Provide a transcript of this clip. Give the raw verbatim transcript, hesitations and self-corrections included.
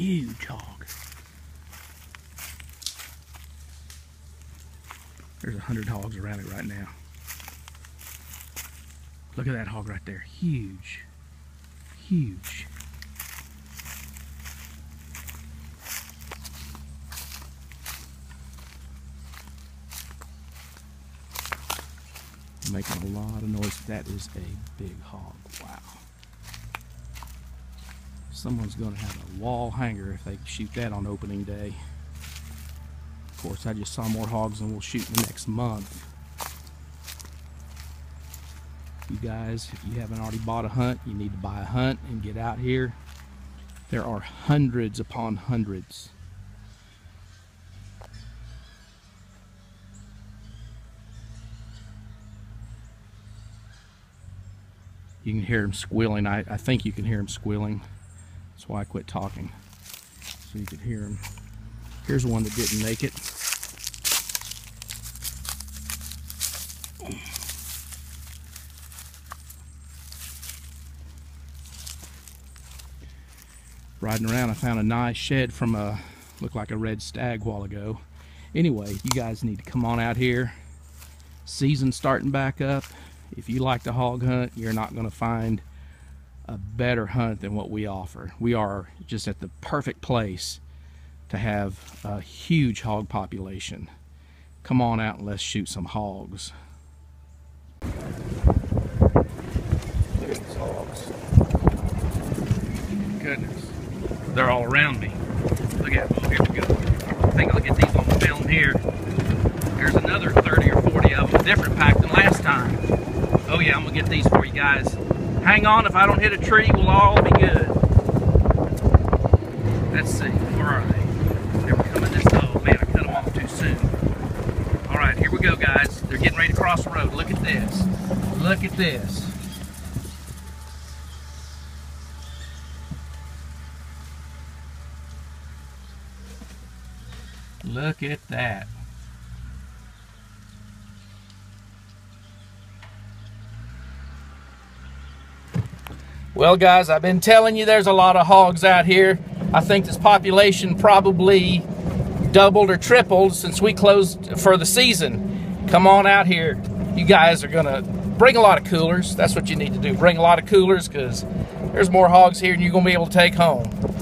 huge hog. There's a hundred hogs around it right now. Look at that hog right there, huge, huge. Making a lot of noise. That is a big hog. Wow. Someone's going to have a wall hanger if they shoot that on opening day. Of course, I just saw more hogs than we'll shoot in the next month. You guys, if you haven't already bought a hunt, you need to buy a hunt and get out here. There are hundreds upon hundreds. You can hear them squealing. I, I think you can hear them squealing. That's why I quit talking, so you could hear them. Here's one that didn't make it. Riding around, I found a nice shed from a, looked like a red stag a while ago. Anyway, you guys need to come on out here. Season's starting back up. If you like to hog hunt, you're not going to find a better hunt than what we offer. We are just at the perfect place to have a huge hog population. Come on out and let's shoot some hogs. There's these hogs. Goodness. They're all around me. Look at them. Here we go. I think I'll get these on film here. There's another thirty or forty of them. Different pack than last time. Oh yeah, I'm going to get these for you guys. Hang on, if I don't hit a tree, we'll all be good. Let's see, where are they? They're coming this, oh man, I cut them off too soon. Alright, here we go guys. They're getting ready to cross the road. Look at this. Look at this. Look at that. Well guys, I've been telling you there's a lot of hogs out here. I think this population probably doubled or tripled since we closed for the season. Come on out here. You guys are gonna bring a lot of coolers. That's what you need to do. Bring a lot of coolers because there's more hogs here and you're gonna be able to take home.